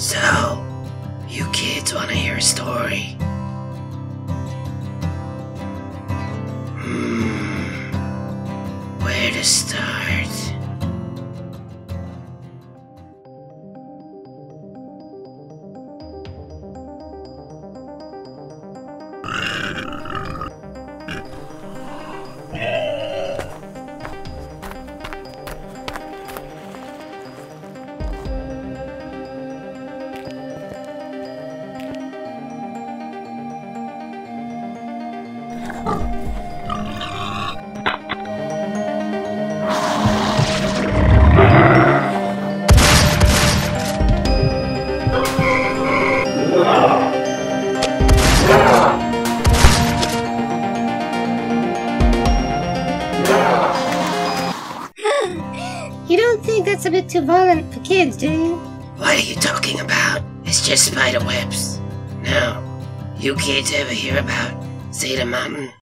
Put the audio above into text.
So, you kids wanna hear a story? Where to start? You don't think that's a bit too violent for kids, do you? What are you talking about? It's just spider webs. Now, you kids ever hear about Zeta Mountain?